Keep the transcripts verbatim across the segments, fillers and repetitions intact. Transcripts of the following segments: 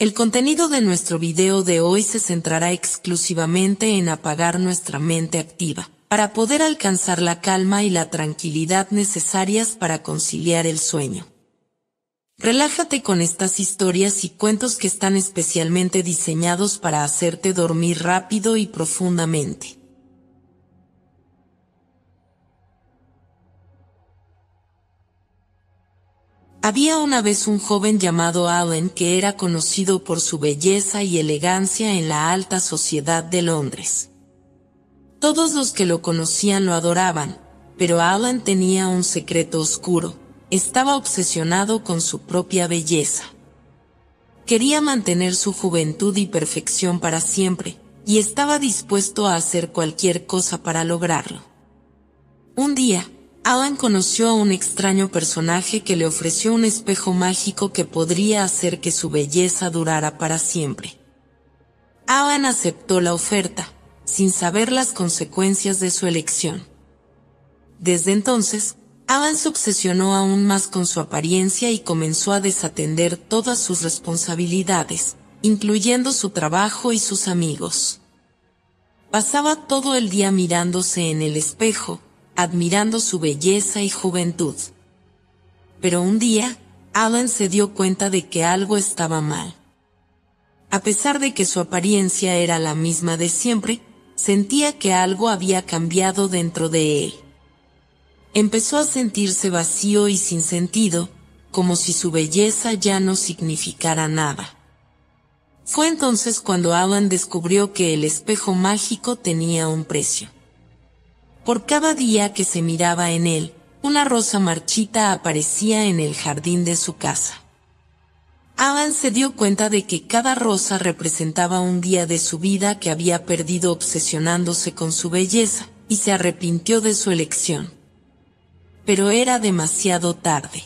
El contenido de nuestro video de hoy se centrará exclusivamente en apagar nuestra mente activa, para poder alcanzar la calma y la tranquilidad necesarias para conciliar el sueño. Relájate con estas historias y cuentos que están especialmente diseñados para hacerte dormir rápido y profundamente. Había una vez un joven llamado Allen que era conocido por su belleza y elegancia en la alta sociedad de Londres. Todos los que lo conocían lo adoraban, pero Allen tenía un secreto oscuro. Estaba obsesionado con su propia belleza. Quería mantener su juventud y perfección para siempre, y estaba dispuesto a hacer cualquier cosa para lograrlo. Un día, Allen conoció a un extraño personaje que le ofreció un espejo mágico que podría hacer que su belleza durara para siempre. Allen aceptó la oferta, sin saber las consecuencias de su elección. Desde entonces, Allen se obsesionó aún más con su apariencia y comenzó a desatender todas sus responsabilidades, incluyendo su trabajo y sus amigos. Pasaba todo el día mirándose en el espejo, admirando su belleza y juventud. Pero un día, Allen se dio cuenta de que algo estaba mal. A pesar de que su apariencia era la misma de siempre, sentía que algo había cambiado dentro de él. Empezó a sentirse vacío y sin sentido, como si su belleza ya no significara nada. Fue entonces cuando Allen descubrió que el espejo mágico tenía un precio. Por cada día que se miraba en él, una rosa marchita aparecía en el jardín de su casa. Allen se dio cuenta de que cada rosa representaba un día de su vida que había perdido obsesionándose con su belleza, y se arrepintió de su elección. Pero era demasiado tarde.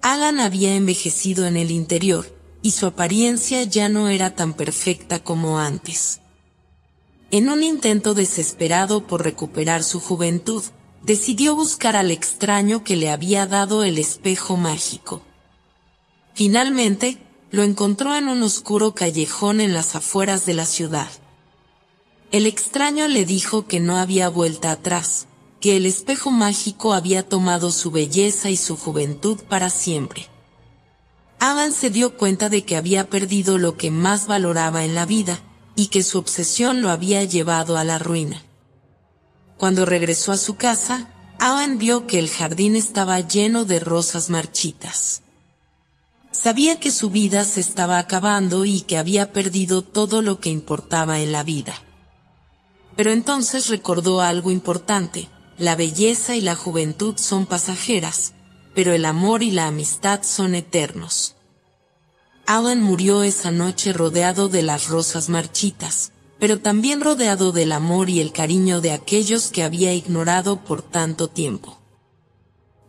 Allen había envejecido en el interior, y su apariencia ya no era tan perfecta como antes. En un intento desesperado por recuperar su juventud, decidió buscar al extraño que le había dado el espejo mágico. Finalmente, lo encontró en un oscuro callejón en las afueras de la ciudad. El extraño le dijo que no había vuelta atrás, que el espejo mágico había tomado su belleza y su juventud para siempre. Allen se dio cuenta de que había perdido lo que más valoraba en la vida, y que su obsesión lo había llevado a la ruina. Cuando regresó a su casa, Allen vio que el jardín estaba lleno de rosas marchitas. Sabía que su vida se estaba acabando y que había perdido todo lo que importaba en la vida. Pero entonces recordó algo importante: la belleza y la juventud son pasajeras, pero el amor y la amistad son eternos. Allen murió esa noche rodeado de las rosas marchitas, pero también rodeado del amor y el cariño de aquellos que había ignorado por tanto tiempo.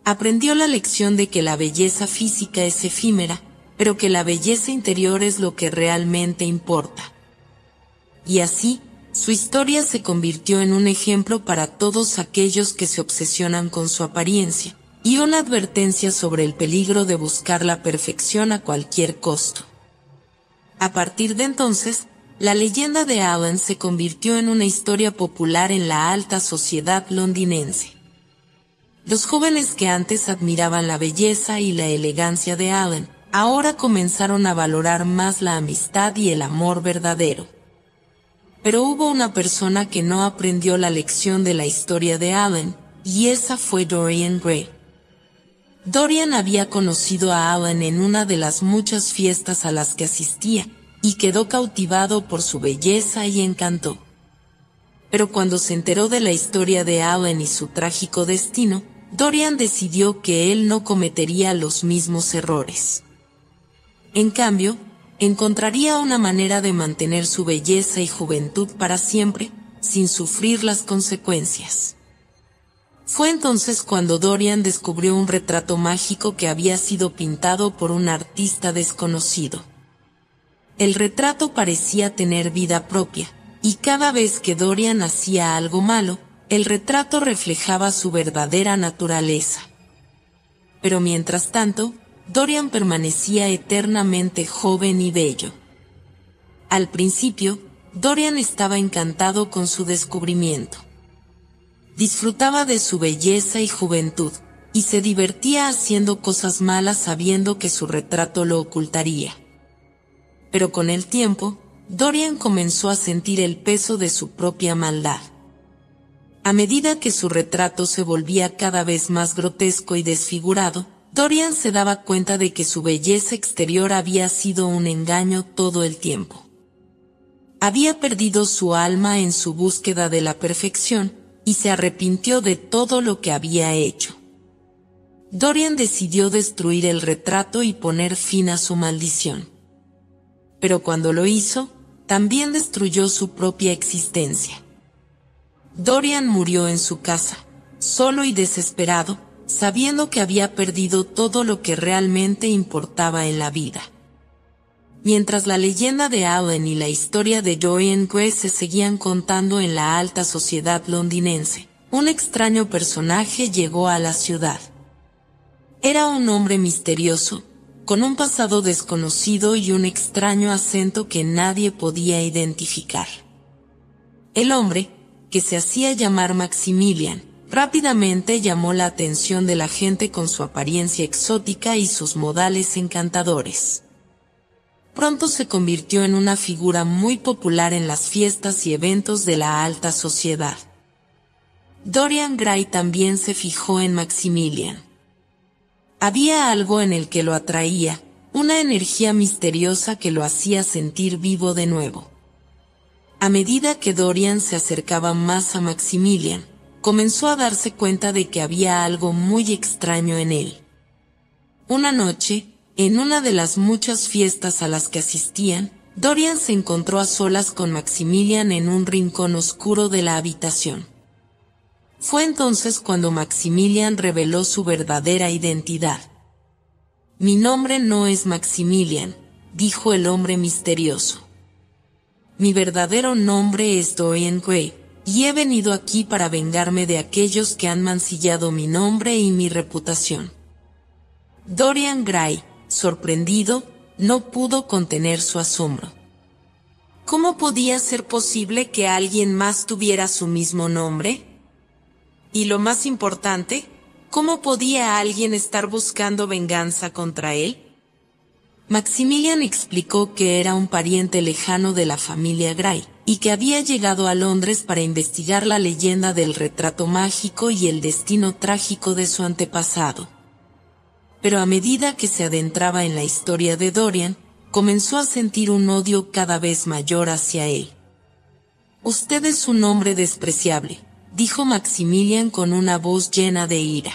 Aprendió la lección de que la belleza física es efímera, pero que la belleza interior es lo que realmente importa. Y así, su historia se convirtió en un ejemplo para todos aquellos que se obsesionan con su apariencia, y una advertencia sobre el peligro de buscar la perfección a cualquier costo. A partir de entonces, la leyenda de Allen se convirtió en una historia popular en la alta sociedad londinense. Los jóvenes que antes admiraban la belleza y la elegancia de Allen, ahora comenzaron a valorar más la amistad y el amor verdadero. Pero hubo una persona que no aprendió la lección de la historia de Allen, y esa fue Dorian Gray. Dorian había conocido a Allen en una de las muchas fiestas a las que asistía, y quedó cautivado por su belleza y encanto. Pero cuando se enteró de la historia de Allen y su trágico destino, Dorian decidió que él no cometería los mismos errores. En cambio, encontraría una manera de mantener su belleza y juventud para siempre, sin sufrir las consecuencias. Fue entonces cuando Dorian descubrió un retrato mágico que había sido pintado por un artista desconocido. El retrato parecía tener vida propia, y cada vez que Dorian hacía algo malo, el retrato reflejaba su verdadera naturaleza. Pero mientras tanto, Dorian permanecía eternamente joven y bello. Al principio, Dorian estaba encantado con su descubrimiento. Disfrutaba de su belleza y juventud, y se divertía haciendo cosas malas sabiendo que su retrato lo ocultaría. Pero con el tiempo, Dorian comenzó a sentir el peso de su propia maldad. A medida que su retrato se volvía cada vez más grotesco y desfigurado, Dorian se daba cuenta de que su belleza exterior había sido un engaño todo el tiempo. Había perdido su alma en su búsqueda de la perfección, y se arrepintió de todo lo que había hecho. Dorian decidió destruir el retrato y poner fin a su maldición. Pero cuando lo hizo, también destruyó su propia existencia. Dorian murió en su casa, solo y desesperado, sabiendo que había perdido todo lo que realmente importaba en la vida. Mientras la leyenda de Allen y la historia de Dorian Gray se seguían contando en la alta sociedad londinense, un extraño personaje llegó a la ciudad. Era un hombre misterioso, con un pasado desconocido y un extraño acento que nadie podía identificar. El hombre, que se hacía llamar Maximilian, rápidamente llamó la atención de la gente con su apariencia exótica y sus modales encantadores. Pronto se convirtió en una figura muy popular en las fiestas y eventos de la alta sociedad. Dorian Gray también se fijó en Maximilian. Había algo en el que lo atraía, una energía misteriosa que lo hacía sentir vivo de nuevo. A medida que Dorian se acercaba más a Maximilian, comenzó a darse cuenta de que había algo muy extraño en él. Una noche, en una de las muchas fiestas a las que asistían, Dorian se encontró a solas con Maximilian en un rincón oscuro de la habitación. Fue entonces cuando Maximilian reveló su verdadera identidad. «Mi nombre no es Maximilian», dijo el hombre misterioso. «Mi verdadero nombre es Dorian Gray, y he venido aquí para vengarme de aquellos que han mancillado mi nombre y mi reputación». Dorian Gray, sorprendido, no pudo contener su asombro. ¿Cómo podía ser posible que alguien más tuviera su mismo nombre? Y lo más importante, ¿cómo podía alguien estar buscando venganza contra él? Maximilian explicó que era un pariente lejano de la familia Gray, y que había llegado a Londres para investigar la leyenda del retrato mágico y el destino trágico de su antepasado. Pero a medida que se adentraba en la historia de Dorian, comenzó a sentir un odio cada vez mayor hacia él. «Usted es un hombre despreciable», dijo Maximilian con una voz llena de ira.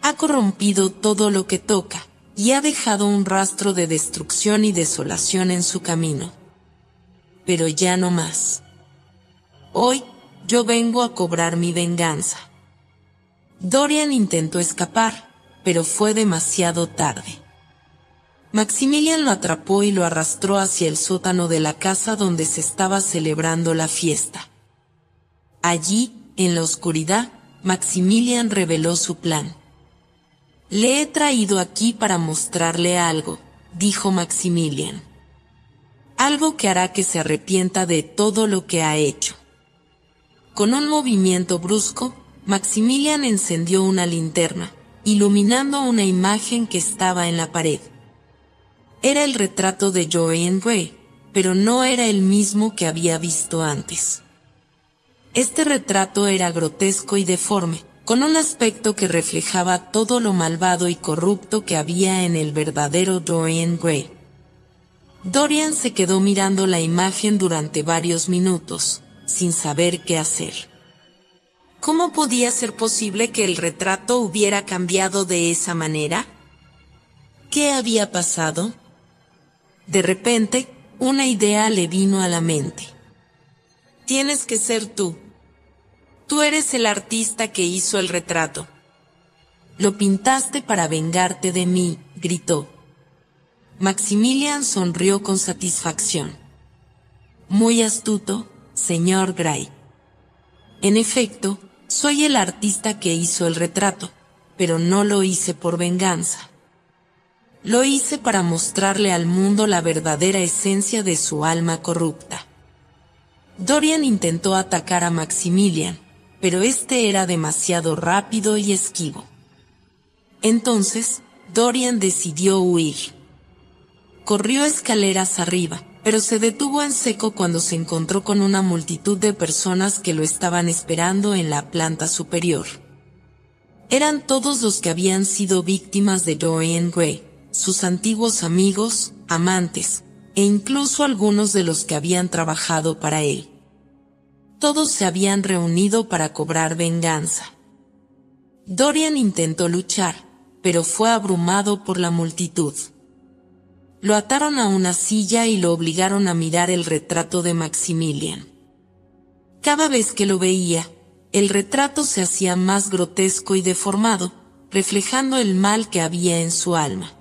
«Ha corrompido todo lo que toca, y ha dejado un rastro de destrucción y desolación en su camino. Pero ya no más. Hoy, yo vengo a cobrar mi venganza». Dorian intentó escapar, pero fue demasiado tarde. Maximilian lo atrapó y lo arrastró hacia el sótano de la casa donde se estaba celebrando la fiesta. Allí, en la oscuridad, Maximilian reveló su plan. «Le he traído aquí para mostrarle algo», dijo Maximilian. «Algo que hará que se arrepienta de todo lo que ha hecho». Con un movimiento brusco, Maximilian encendió una linterna, iluminando una imagen que estaba en la pared. Era el retrato de Dorian Gray, pero no era el mismo que había visto antes. Este retrato era grotesco y deforme, con un aspecto que reflejaba todo lo malvado y corrupto que había en el verdadero Dorian Gray. Dorian se quedó mirando la imagen durante varios minutos, sin saber qué hacer. ¿Cómo podía ser posible que el retrato hubiera cambiado de esa manera? ¿Qué había pasado? De repente, una idea le vino a la mente. «Tienes que ser tú. Tú eres el artista que hizo el retrato. Lo pintaste para vengarte de mí», gritó. Maximilian sonrió con satisfacción. «Muy astuto, señor Gray. En efecto, soy el artista que hizo el retrato, pero no lo hice por venganza. Lo hice para mostrarle al mundo la verdadera esencia de su alma corrupta. Dorian intentó atacar a Maximilian, pero este era demasiado rápido y esquivo. Entonces, Dorian decidió huir. Corrió escaleras arriba, pero se detuvo en seco cuando se encontró con una multitud de personas que lo estaban esperando en la planta superior. Eran todos los que habían sido víctimas de Dorian Gray, sus antiguos amigos, amantes, e incluso algunos de los que habían trabajado para él. Todos se habían reunido para cobrar venganza. Dorian intentó luchar, pero fue abrumado por la multitud. Lo ataron a una silla y lo obligaron a mirar el retrato de Maximilian. Cada vez que lo veía, el retrato se hacía más grotesco y deformado, reflejando el mal que había en su alma.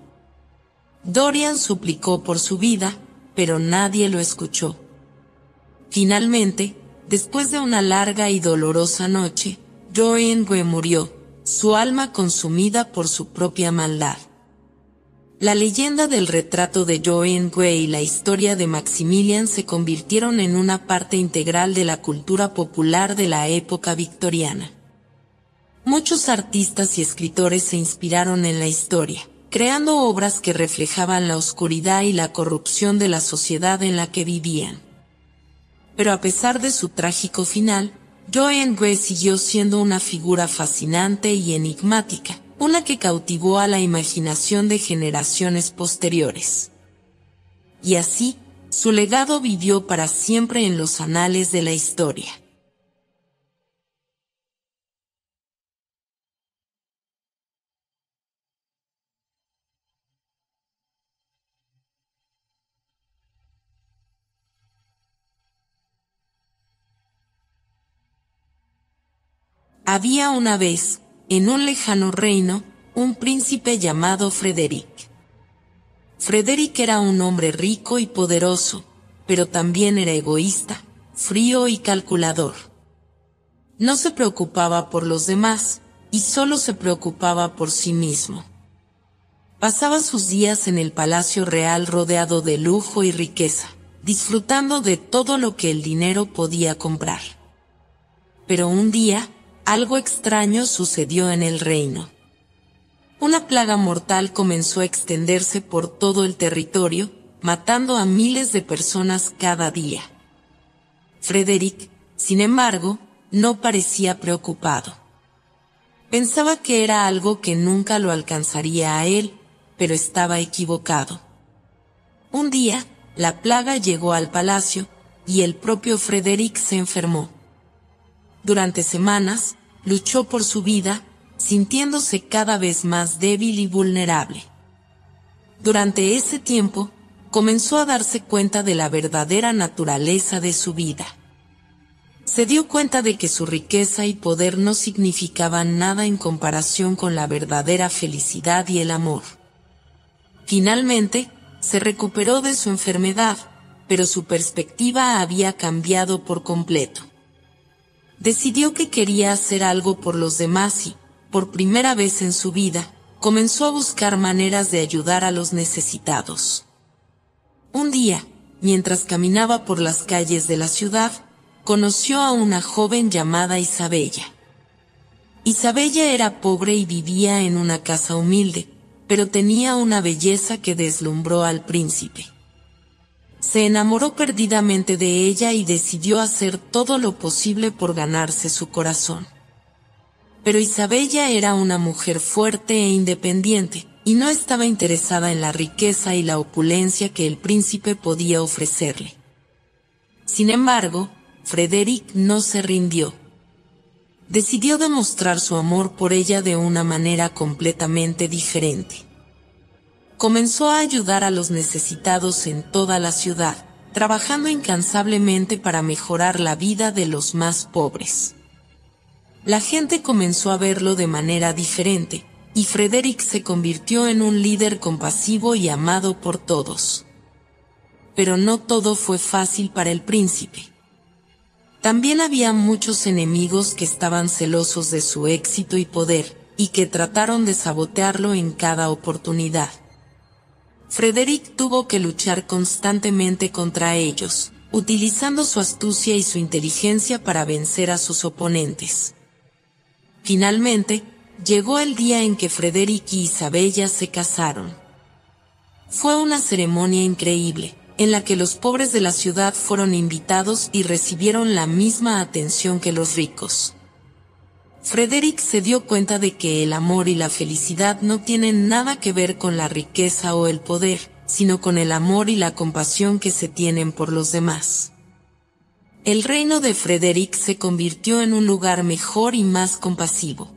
Dorian suplicó por su vida, pero nadie lo escuchó. Finalmente, después de una larga y dolorosa noche, Dorian Gray murió, su alma consumida por su propia maldad. La leyenda del retrato de Dorian Gray y la historia de Maximilian se convirtieron en una parte integral de la cultura popular de la época victoriana. Muchos artistas y escritores se inspiraron en la historia, creando obras que reflejaban la oscuridad y la corrupción de la sociedad en la que vivían. Pero a pesar de su trágico final, Dorian Gray siguió siendo una figura fascinante y enigmática, una que cautivó a la imaginación de generaciones posteriores. Y así, su legado vivió para siempre en los anales de la historia. Había una vez, en un lejano reino, un príncipe llamado Frederick. Frederick era un hombre rico y poderoso, pero también era egoísta, frío y calculador. No se preocupaba por los demás, y solo se preocupaba por sí mismo. Pasaba sus días en el palacio real rodeado de lujo y riqueza, disfrutando de todo lo que el dinero podía comprar. Pero un día, algo extraño sucedió en el reino. Una plaga mortal comenzó a extenderse por todo el territorio, matando a miles de personas cada día. Frederick, sin embargo, no parecía preocupado. Pensaba que era algo que nunca lo alcanzaría a él, pero estaba equivocado. Un día, la plaga llegó al palacio, y el propio Frederick se enfermó. Durante semanas, luchó por su vida, sintiéndose cada vez más débil y vulnerable. Durante ese tiempo, comenzó a darse cuenta de la verdadera naturaleza de su vida. Se dio cuenta de que su riqueza y poder no significaban nada en comparación con la verdadera felicidad y el amor. Finalmente, se recuperó de su enfermedad, pero su perspectiva había cambiado por completo. Decidió que quería hacer algo por los demás y, por primera vez en su vida, comenzó a buscar maneras de ayudar a los necesitados. Un día, mientras caminaba por las calles de la ciudad, conoció a una joven llamada Isabella. Isabella era pobre y vivía en una casa humilde, pero tenía una belleza que deslumbró al príncipe. Se enamoró perdidamente de ella y decidió hacer todo lo posible por ganarse su corazón. Pero Isabella era una mujer fuerte e independiente, y no estaba interesada en la riqueza y la opulencia que el príncipe podía ofrecerle. Sin embargo, Frederick no se rindió. Decidió demostrar su amor por ella de una manera completamente diferente. Comenzó a ayudar a los necesitados en toda la ciudad, trabajando incansablemente para mejorar la vida de los más pobres. La gente comenzó a verlo de manera diferente, y Frederick se convirtió en un líder compasivo y amado por todos. Pero no todo fue fácil para el príncipe. También había muchos enemigos que estaban celosos de su éxito y poder, y que trataron de sabotearlo en cada oportunidad. Frederick tuvo que luchar constantemente contra ellos, utilizando su astucia y su inteligencia para vencer a sus oponentes. Finalmente, llegó el día en que Frederick y Isabella se casaron. Fue una ceremonia increíble, en la que los pobres de la ciudad fueron invitados y recibieron la misma atención que los ricos. Frederick se dio cuenta de que el amor y la felicidad no tienen nada que ver con la riqueza o el poder, sino con el amor y la compasión que se tienen por los demás. El reino de Frederick se convirtió en un lugar mejor y más compasivo.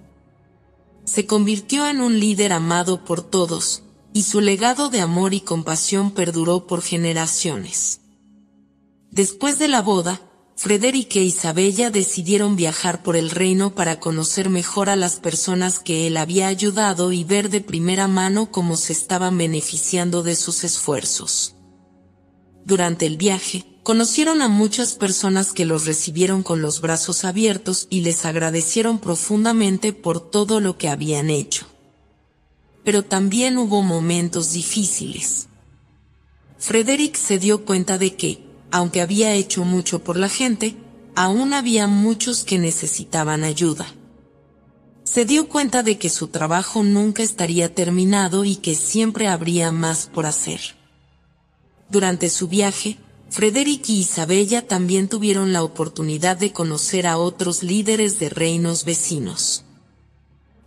Se convirtió en un líder amado por todos, y su legado de amor y compasión perduró por generaciones. Después de la boda, Frederick e Isabella decidieron viajar por el reino para conocer mejor a las personas que él había ayudado y ver de primera mano cómo se estaban beneficiando de sus esfuerzos. Durante el viaje, conocieron a muchas personas que los recibieron con los brazos abiertos y les agradecieron profundamente por todo lo que habían hecho. Pero también hubo momentos difíciles. Frederick se dio cuenta de que, aunque había hecho mucho por la gente, aún había muchos que necesitaban ayuda. Se dio cuenta de que su trabajo nunca estaría terminado y que siempre habría más por hacer. Durante su viaje, Frederick y Isabella también tuvieron la oportunidad de conocer a otros líderes de reinos vecinos.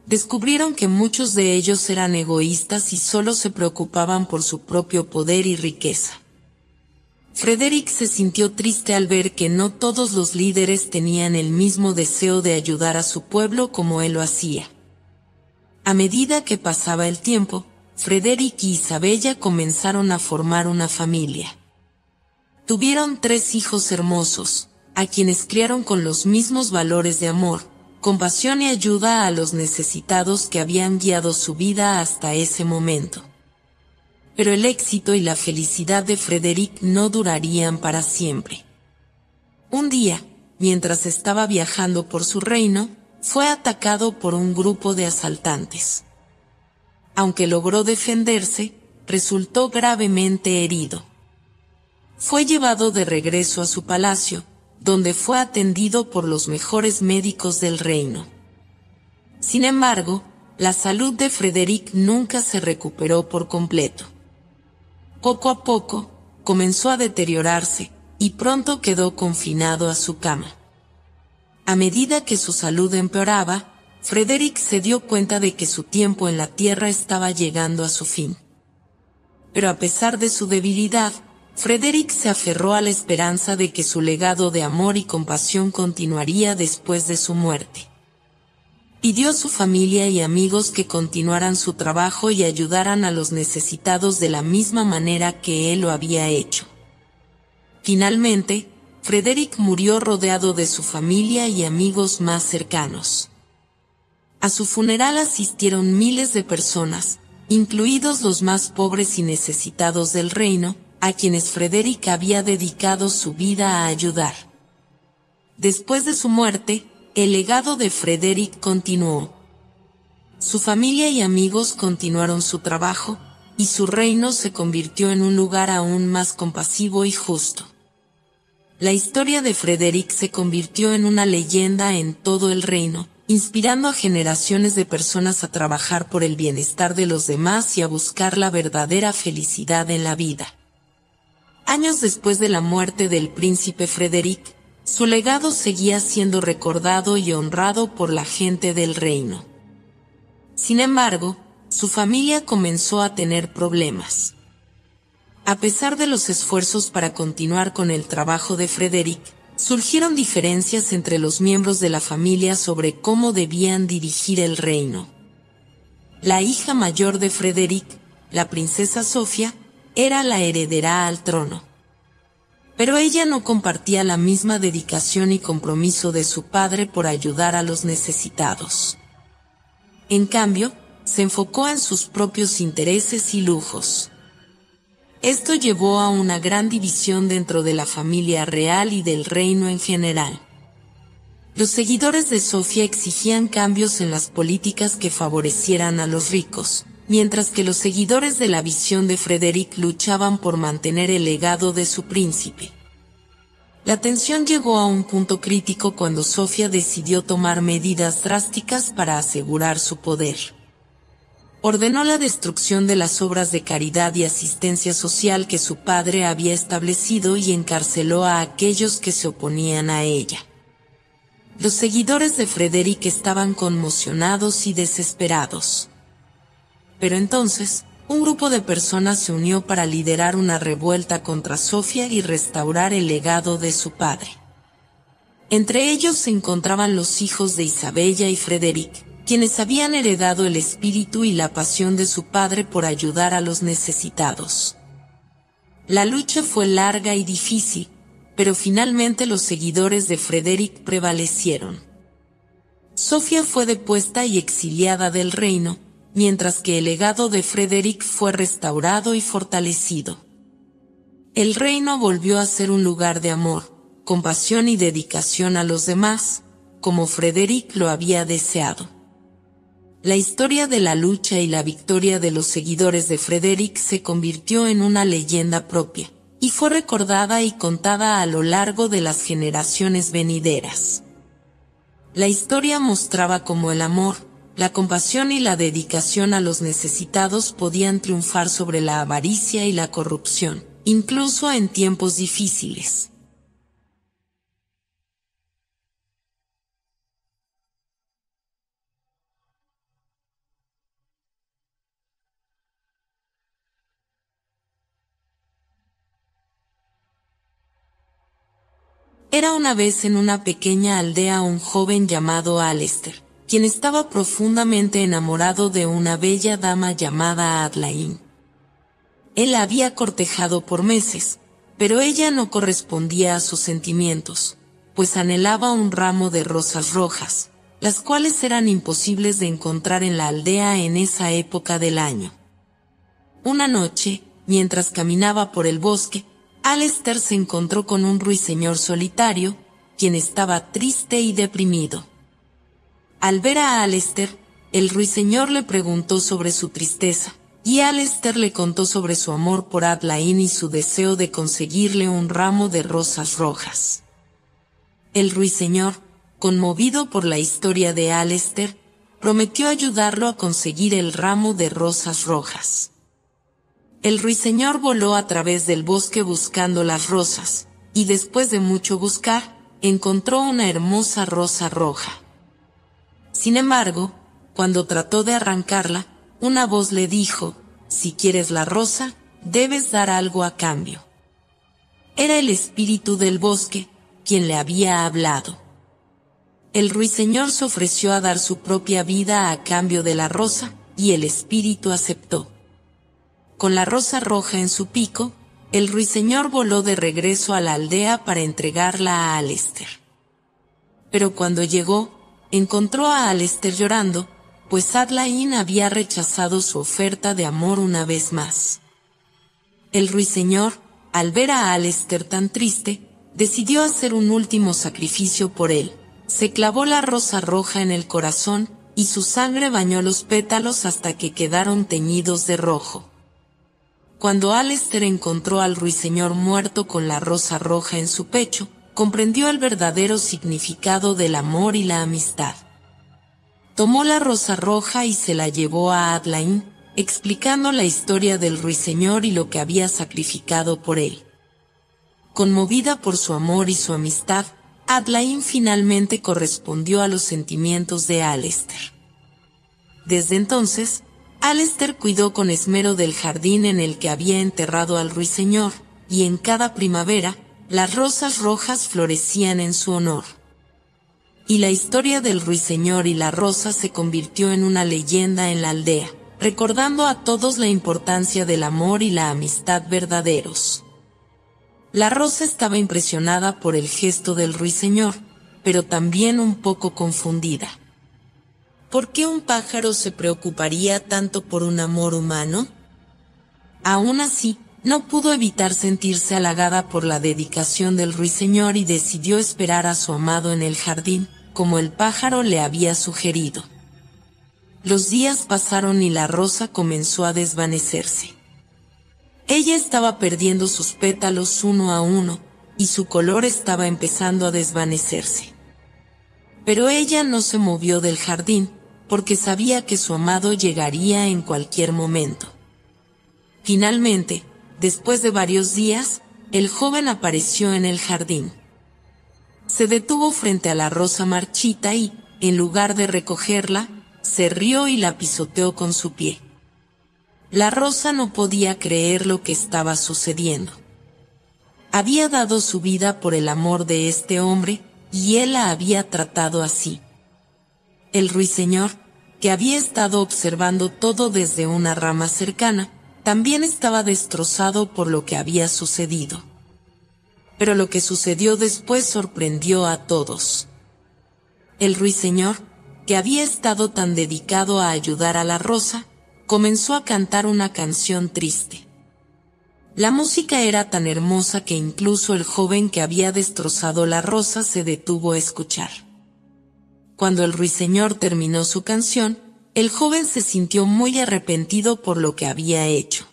Descubrieron que muchos de ellos eran egoístas y solo se preocupaban por su propio poder y riqueza. Frederick se sintió triste al ver que no todos los líderes tenían el mismo deseo de ayudar a su pueblo como él lo hacía. A medida que pasaba el tiempo, Frederick y Isabella comenzaron a formar una familia. Tuvieron tres hijos hermosos, a quienes criaron con los mismos valores de amor, compasión y ayuda a los necesitados que habían guiado su vida hasta ese momento. Pero el éxito y la felicidad de Frederick no durarían para siempre. Un día, mientras estaba viajando por su reino, fue atacado por un grupo de asaltantes. Aunque logró defenderse, resultó gravemente herido. Fue llevado de regreso a su palacio, donde fue atendido por los mejores médicos del reino. Sin embargo, la salud de Frederick nunca se recuperó por completo. Poco a poco, comenzó a deteriorarse, y pronto quedó confinado a su cama. A medida que su salud empeoraba, Frederick se dio cuenta de que su tiempo en la tierra estaba llegando a su fin. Pero a pesar de su debilidad, Frederick se aferró a la esperanza de que su legado de amor y compasión continuaría después de su muerte. Pidió a su familia y amigos que continuaran su trabajo y ayudaran a los necesitados de la misma manera que él lo había hecho. Finalmente, Frederick murió rodeado de su familia y amigos más cercanos. A su funeral asistieron miles de personas, incluidos los más pobres y necesitados del reino, a quienes Frederick había dedicado su vida a ayudar. Después de su muerte, el legado de Frederick continuó. Su familia y amigos continuaron su trabajo, y su reino se convirtió en un lugar aún más compasivo y justo. La historia de Frederick se convirtió en una leyenda en todo el reino, inspirando a generaciones de personas a trabajar por el bienestar de los demás y a buscar la verdadera felicidad en la vida. Años después de la muerte del príncipe Frederick, su legado seguía siendo recordado y honrado por la gente del reino. Sin embargo, su familia comenzó a tener problemas. A pesar de los esfuerzos para continuar con el trabajo de Frederick, surgieron diferencias entre los miembros de la familia sobre cómo debían dirigir el reino. La hija mayor de Frederick, la princesa Sofía, era la heredera al trono. Pero ella no compartía la misma dedicación y compromiso de su padre por ayudar a los necesitados. En cambio, se enfocó en sus propios intereses y lujos. Esto llevó a una gran división dentro de la familia real y del reino en general. Los seguidores de Sofía exigían cambios en las políticas que favorecieran a los ricos, mientras que los seguidores de la visión de Frederick luchaban por mantener el legado de su príncipe. La tensión llegó a un punto crítico cuando Sofía decidió tomar medidas drásticas para asegurar su poder. Ordenó la destrucción de las obras de caridad y asistencia social que su padre había establecido y encarceló a aquellos que se oponían a ella. Los seguidores de Frederick estaban conmocionados y desesperados. Pero entonces, un grupo de personas se unió para liderar una revuelta contra Sofía y restaurar el legado de su padre. Entre ellos se encontraban los hijos de Isabella y Frederick, quienes habían heredado el espíritu y la pasión de su padre por ayudar a los necesitados. La lucha fue larga y difícil, pero finalmente los seguidores de Frederick prevalecieron. Sofía fue depuesta y exiliada del reino, mientras que el legado de Frederick fue restaurado y fortalecido. El reino volvió a ser un lugar de amor, compasión y dedicación a los demás, como Frederick lo había deseado. La historia de la lucha y la victoria de los seguidores de Frederick se convirtió en una leyenda propia, y fue recordada y contada a lo largo de las generaciones venideras. La historia mostraba cómo el amor, la compasión y la dedicación a los necesitados podían triunfar sobre la avaricia y la corrupción, incluso en tiempos difíciles. Era una vez en una pequeña aldea un joven llamado Alistair, quien estaba profundamente enamorado de una bella dama llamada Adlaín. Él la había cortejado por meses, pero ella no correspondía a sus sentimientos, pues anhelaba un ramo de rosas rojas, las cuales eran imposibles de encontrar en la aldea en esa época del año. Una noche, mientras caminaba por el bosque, Alistair se encontró con un ruiseñor solitario, quien estaba triste y deprimido. Al ver a Alistair, el ruiseñor le preguntó sobre su tristeza, y Alistair le contó sobre su amor por Adlaín y su deseo de conseguirle un ramo de rosas rojas. El ruiseñor, conmovido por la historia de Alistair, prometió ayudarlo a conseguir el ramo de rosas rojas. El ruiseñor voló a través del bosque buscando las rosas, y después de mucho buscar, encontró una hermosa rosa roja. Sin embargo, cuando trató de arrancarla, una voz le dijo, si quieres la rosa, debes dar algo a cambio. Era el espíritu del bosque, quien le había hablado. El ruiseñor se ofreció a dar su propia vida a cambio de la rosa, y el espíritu aceptó. Con la rosa roja en su pico, el ruiseñor voló de regreso a la aldea para entregarla a Alistair. Pero cuando llegó, encontró a Alistair llorando, pues Adlaín había rechazado su oferta de amor una vez más. El ruiseñor, al ver a Alistair tan triste, decidió hacer un último sacrificio por él. Se clavó la rosa roja en el corazón, y su sangre bañó los pétalos hasta que quedaron teñidos de rojo. Cuando Alistair encontró al ruiseñor muerto con la rosa roja en su pecho, comprendió el verdadero significado del amor y la amistad. Tomó la rosa roja y se la llevó a Adlaín, explicando la historia del ruiseñor y lo que había sacrificado por él. Conmovida por su amor y su amistad, Adlaín finalmente correspondió a los sentimientos de Alistair. Desde entonces, Alistair cuidó con esmero del jardín en el que había enterrado al ruiseñor, y en cada primavera, las rosas rojas florecían en su honor. Y la historia del ruiseñor y la rosa se convirtió en una leyenda en la aldea, recordando a todos la importancia del amor y la amistad verdaderos. La rosa estaba impresionada por el gesto del ruiseñor, pero también un poco confundida. ¿Por qué un pájaro se preocuparía tanto por un amor humano? Aún así, no pudo evitar sentirse halagada por la dedicación del ruiseñor y decidió esperar a su amado en el jardín, como el pájaro le había sugerido. Los días pasaron y la rosa comenzó a desvanecerse. Ella estaba perdiendo sus pétalos uno a uno, y su color estaba empezando a desvanecerse. Pero ella no se movió del jardín, porque sabía que su amado llegaría en cualquier momento. Finalmente, después de varios días, el joven apareció en el jardín. Se detuvo frente a la rosa marchita y, en lugar de recogerla, se rió y la pisoteó con su pie. La rosa no podía creer lo que estaba sucediendo. Había dado su vida por el amor de este hombre, y él la había tratado así. El ruiseñor, que había estado observando todo desde una rama cercana, también estaba destrozado por lo que había sucedido. Pero lo que sucedió después sorprendió a todos. El ruiseñor, que había estado tan dedicado a ayudar a la rosa, comenzó a cantar una canción triste. La música era tan hermosa que incluso el joven que había destrozado la rosa se detuvo a escuchar. Cuando el ruiseñor terminó su canción, el joven se sintió muy arrepentido por lo que había hecho.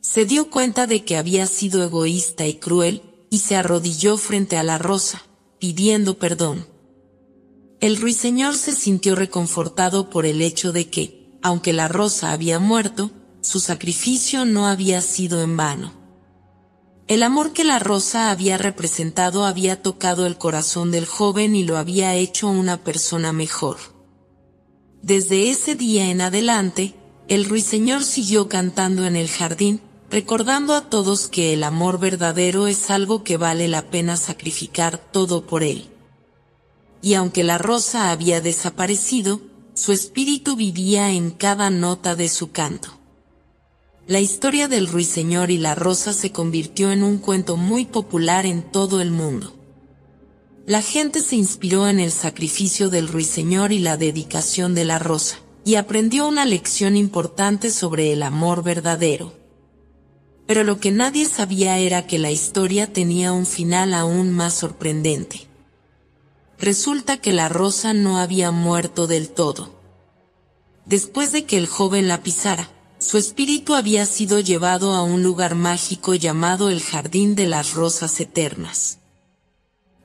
Se dio cuenta de que había sido egoísta y cruel, y se arrodilló frente a la rosa, pidiendo perdón. El ruiseñor se sintió reconfortado por el hecho de que, aunque la rosa había muerto, su sacrificio no había sido en vano. El amor que la rosa había representado había tocado el corazón del joven y lo había hecho una persona mejor. Desde ese día en adelante, el ruiseñor siguió cantando en el jardín, recordando a todos que el amor verdadero es algo que vale la pena sacrificar todo por él. Y aunque la rosa había desaparecido, su espíritu vivía en cada nota de su canto. La historia del ruiseñor y la rosa se convirtió en un cuento muy popular en todo el mundo. La gente se inspiró en el sacrificio del ruiseñor y la dedicación de la rosa, y aprendió una lección importante sobre el amor verdadero. Pero lo que nadie sabía era que la historia tenía un final aún más sorprendente. Resulta que la rosa no había muerto del todo. Después de que el joven la pisara, su espíritu había sido llevado a un lugar mágico llamado el Jardín de las Rosas Eternas.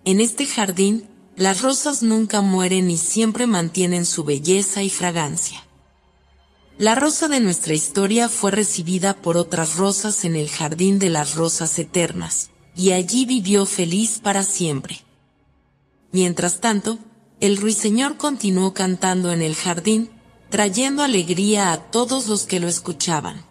En este jardín, las rosas nunca mueren y siempre mantienen su belleza y fragancia. La rosa de nuestra historia fue recibida por otras rosas en el Jardín de las Rosas Eternas, y allí vivió feliz para siempre. Mientras tanto, el ruiseñor continuó cantando en el jardín, trayendo alegría a todos los que lo escuchaban.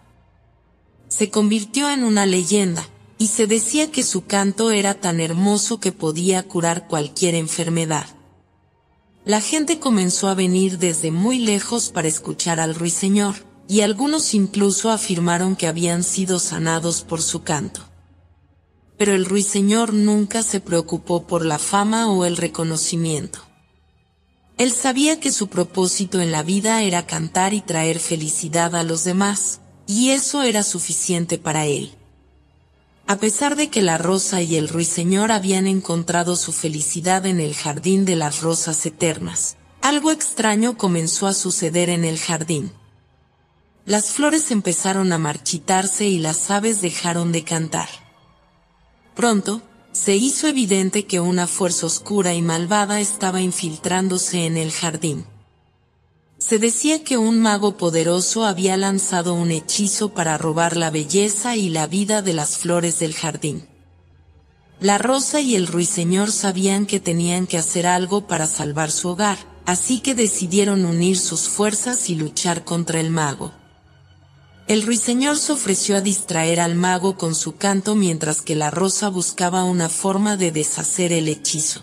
Se convirtió en una leyenda, y se decía que su canto era tan hermoso que podía curar cualquier enfermedad. La gente comenzó a venir desde muy lejos para escuchar al ruiseñor, y algunos incluso afirmaron que habían sido sanados por su canto. Pero el ruiseñor nunca se preocupó por la fama o el reconocimiento. Él sabía que su propósito en la vida era cantar y traer felicidad a los demás, y eso era suficiente para él. A pesar de que la rosa y el ruiseñor habían encontrado su felicidad en el Jardín de las Rosas Eternas, algo extraño comenzó a suceder en el jardín. Las flores empezaron a marchitarse y las aves dejaron de cantar. Pronto, se hizo evidente que una fuerza oscura y malvada estaba infiltrándose en el jardín. Se decía que un mago poderoso había lanzado un hechizo para robar la belleza y la vida de las flores del jardín. La rosa y el ruiseñor sabían que tenían que hacer algo para salvar su hogar, así que decidieron unir sus fuerzas y luchar contra el mago. El ruiseñor se ofreció a distraer al mago con su canto mientras que la rosa buscaba una forma de deshacer el hechizo.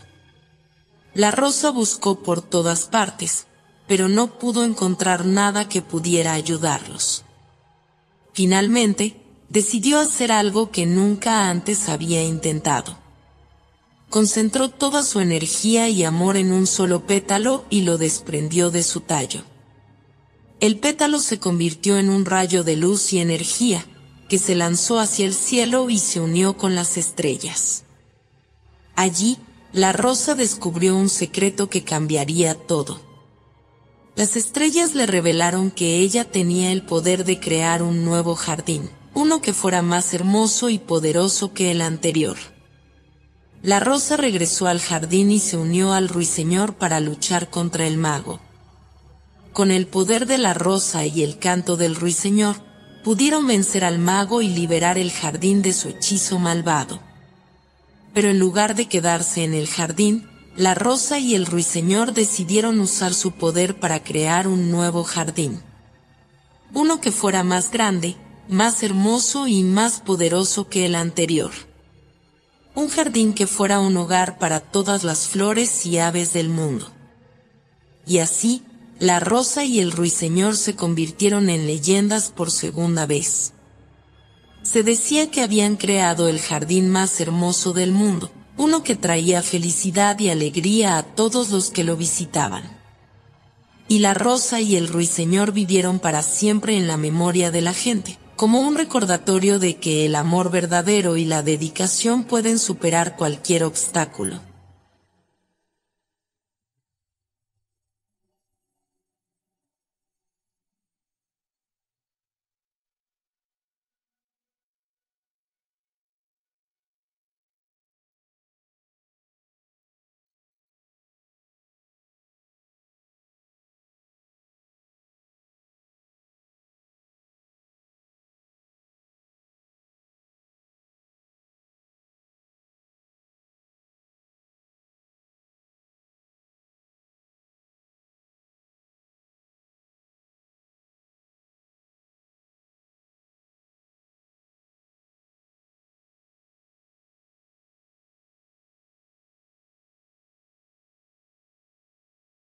La rosa buscó por todas partes, pero no pudo encontrar nada que pudiera ayudarlos. Finalmente, decidió hacer algo que nunca antes había intentado. Concentró toda su energía y amor en un solo pétalo y lo desprendió de su tallo. El pétalo se convirtió en un rayo de luz y energía, que se lanzó hacia el cielo y se unió con las estrellas. Allí, la rosa descubrió un secreto que cambiaría todo. Las estrellas le revelaron que ella tenía el poder de crear un nuevo jardín, uno que fuera más hermoso y poderoso que el anterior. La rosa regresó al jardín y se unió al ruiseñor para luchar contra el mago. Con el poder de la rosa y el canto del ruiseñor, pudieron vencer al mago y liberar el jardín de su hechizo malvado. Pero en lugar de quedarse en el jardín, la rosa y el ruiseñor decidieron usar su poder para crear un nuevo jardín. Uno que fuera más grande, más hermoso y más poderoso que el anterior. Un jardín que fuera un hogar para todas las flores y aves del mundo. Y así, la rosa y el ruiseñor se convirtieron en leyendas por segunda vez. Se decía que habían creado el jardín más hermoso del mundo, uno que traía felicidad y alegría a todos los que lo visitaban. Y la rosa y el ruiseñor vivieron para siempre en la memoria de la gente, como un recordatorio de que el amor verdadero y la dedicación pueden superar cualquier obstáculo.